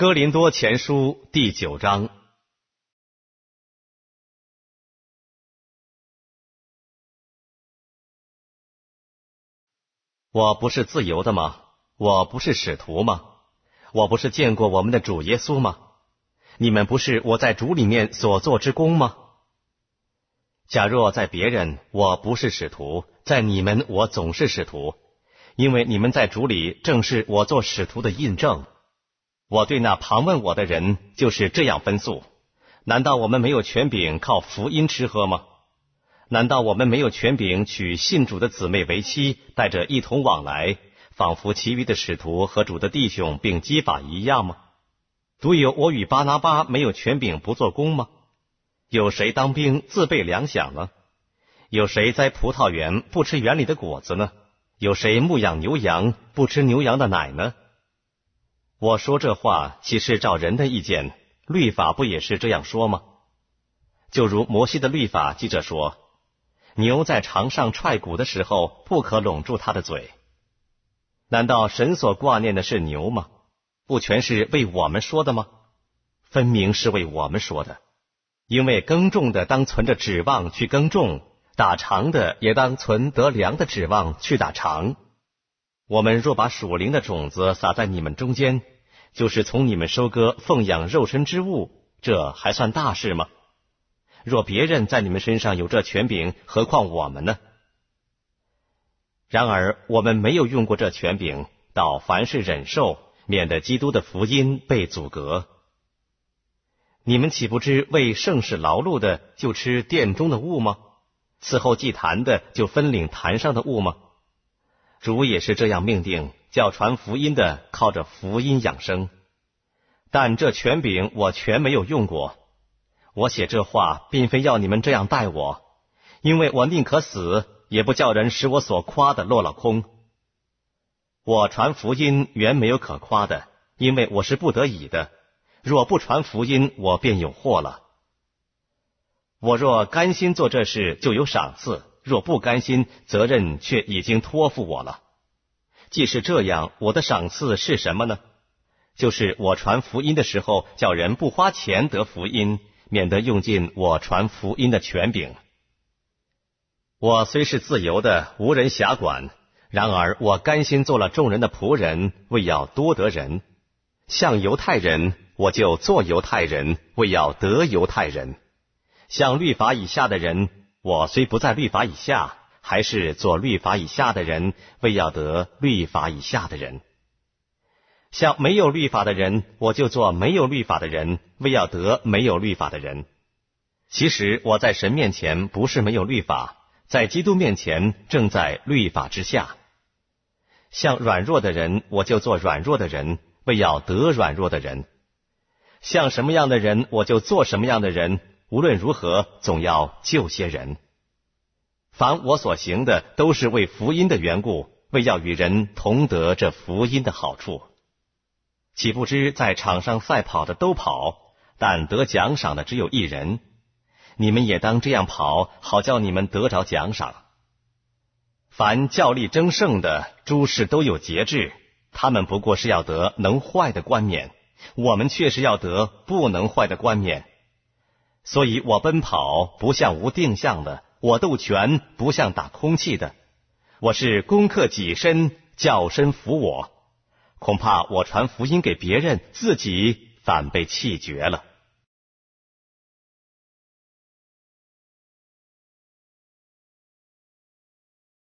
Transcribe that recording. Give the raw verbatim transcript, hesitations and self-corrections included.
哥林多前书第九章。我不是自由的吗？我不是使徒吗？我不是见过我们的主耶稣吗？你们不是我在主里面所做之功吗？假若在别人我不是使徒，在你们我总是使徒，因为你们在主里正是我做使徒的印证。我对那旁问我的人就是这样分诉：难道我们没有权柄靠福音吃喝吗？难道我们没有权柄娶信主的姊妹为妻，带着一同往来，仿佛其余的使徒和主的弟兄并基法一样吗？独有我与巴拿巴没有权柄不做工吗？有谁当兵自备粮饷呢？有谁栽葡萄园不吃园里的果子呢？有谁牧养牛羊不吃牛羊的奶呢？我说这话岂是照人的意见？律法不也是这样说吗？就如摩西的律法记着说：牛在场上踹鼓的时候，不可拢住它的嘴。难道神所挂念的是牛吗？不全是为我们说的吗？分明是为我们说的。因为耕种的当存着指望去耕种，打场的也当存得粮的指望去打场。我们若把属灵的种子撒在你们中间，就是从你们收割奉养肉身之物，这还算大事吗？若别人在你们身上有这权柄，何况我们呢？然而我们没有用过这权柄，倒凡事忍受，免得基督的福音被阻隔。你们岂不知为圣事劳碌的就吃殿中的物吗？伺候祭坛的就分领坛上的物吗？主也是这样命定，叫传福音的靠着福音养生。但这权柄我全没有用过。我写这话并非要你们这样待我，因为我宁可死，也不叫人使我所夸的落了空。我传福音原没有可夸的，因为我是不得已的。若不传福音，我便有祸了。我若甘心做这事，就有赏赐。若不甘心，责任却已经托付我了。既是这样，我的赏赐是什么呢？就是我传福音的时候，叫人不花钱得福音，免得用尽我传福音的权柄。我虽是自由的，无人辖管，然而我甘心做了众人的仆人，为要多得人。像犹太人，我就做犹太人，为要得犹太人。像律法以下的人，我虽不在律法以下，还是做律法以下的人，为要得律法以下的人。像没有律法的人，我就做没有律法的人，为要得没有律法的人。其实我在神面前不是没有律法，在基督面前正在律法之下。像软弱的人，我就做软弱的人，为要得软弱的人。像什么样的人，我就做什么样的人，无论如何，总要救些人。凡我所行的，都是为福音的缘故，为要与人同得这福音的好处。岂不知在场上赛跑的都跑，但得奖赏的只有一人。你们也当这样跑，好叫你们得着奖赏。凡较力争胜的，诸事都有节制。他们不过是要得能坏的冠冕，我们却是要得不能坏的冠冕。所以我奔跑不像无定向的，我斗拳不像打空气的。我是攻克己身，叫身服我。恐怕我传福音给别人，自己反被弃绝了。